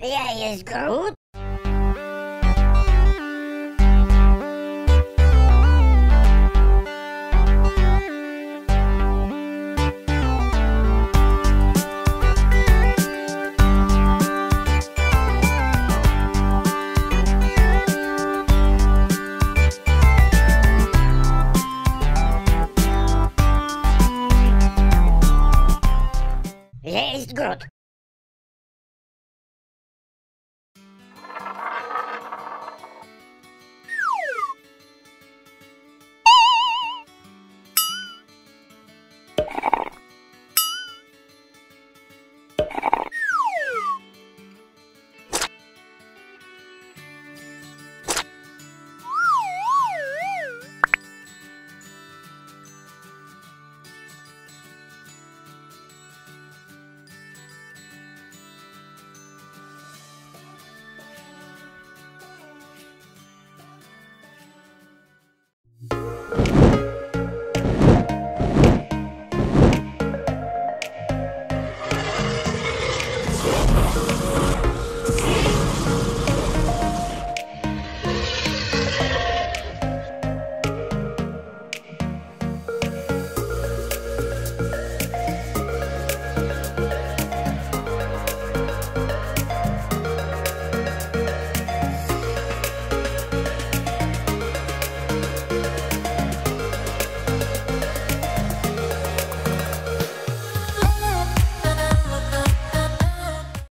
Yeah, is Groot.